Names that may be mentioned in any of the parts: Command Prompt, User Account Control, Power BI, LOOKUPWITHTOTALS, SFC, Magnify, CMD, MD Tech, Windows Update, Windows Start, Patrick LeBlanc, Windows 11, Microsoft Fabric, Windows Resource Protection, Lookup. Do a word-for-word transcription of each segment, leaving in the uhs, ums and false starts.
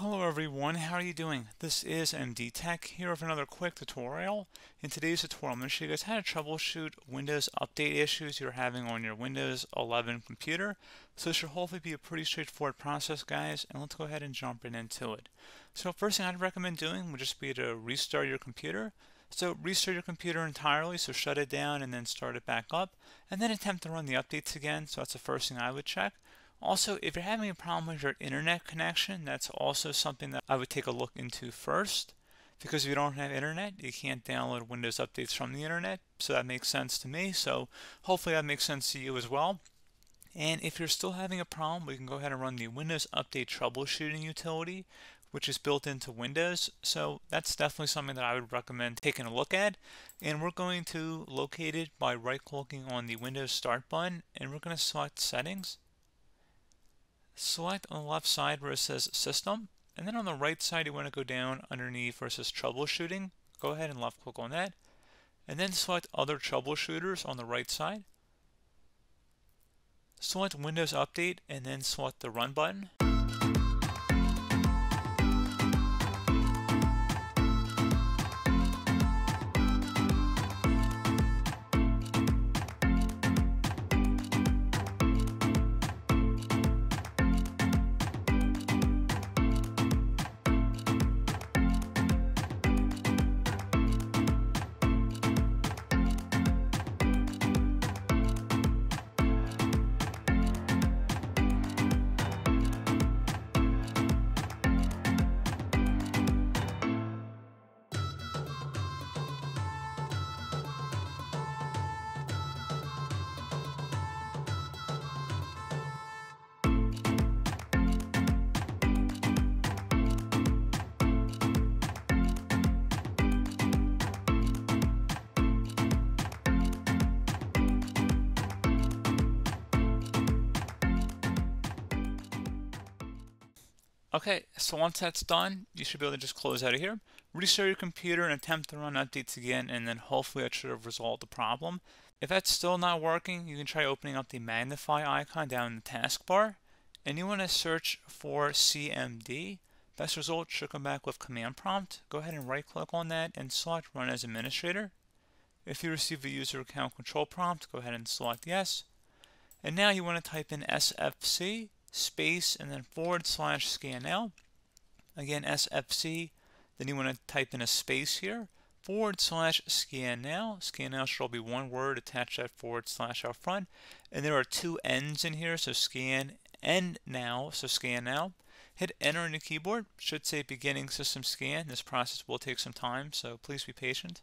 Hello everyone, how are you doing? This is M D Tech here with another quick tutorial. In today's tutorial, I'm going to show you guys how to troubleshoot Windows Update issues you're having on your Windows eleven computer. So this should hopefully be a pretty straightforward process, guys, and let's go ahead and jump right into it. So first thing I'd recommend doing would just be to restart your computer. So restart your computer entirely, so shut it down and then start it back up, and then attempt to run the updates again, so that's the first thing I would check. Also, if you're having a problem with your internet connection, that's also something that I would take a look into first, because if you don't have internet, you can't download Windows updates from the internet, so that makes sense to me, so hopefully that makes sense to you as well. And if you're still having a problem, we can go ahead and run the Windows Update troubleshooting utility, which is built into Windows, so that's definitely something that I would recommend taking a look at. And we're going to locate it by right-clicking on the Windows Start button, and we're going to select Settings. Select on the left side where it says System, and then on the right side you want to go down underneath where it says Troubleshooting. Go ahead and left click on that, and then select Other Troubleshooters on the right side. Select Windows Update, and then select the Run button. Okay, so once that's done, you should be able to just close out of here, restart your computer and attempt to run updates again, and then hopefully that should have resolved the problem. If that's still not working, you can try opening up the Magnify icon down in the taskbar, and you want to search for C M D. Best result should come back with Command Prompt. Go ahead and right-click on that and select Run as Administrator. If you receive a User Account Control prompt, go ahead and select Yes. And now you want to type in S F C. Space and then forward slash scan now. Again, S F C. Then you want to type in a space here. Forward slash scan now. Scan now should all be one word. Attach that forward slash out front. And there are two N's in here, so scan and now. So scan now. Hit enter on the keyboard. Should say beginning system scan. This process will take some time, so please be patient.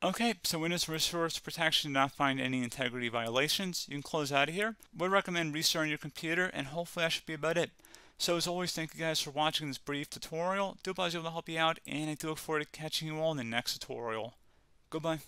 Okay, so Windows Resource Protection did not find any integrity violations. You can close out of here. Would recommend restarting your computer, and hopefully that should be about it. So as always, thank you guys for watching this brief tutorial. I do hope I was able to help you out, and I do look forward to catching you all in the next tutorial. Goodbye.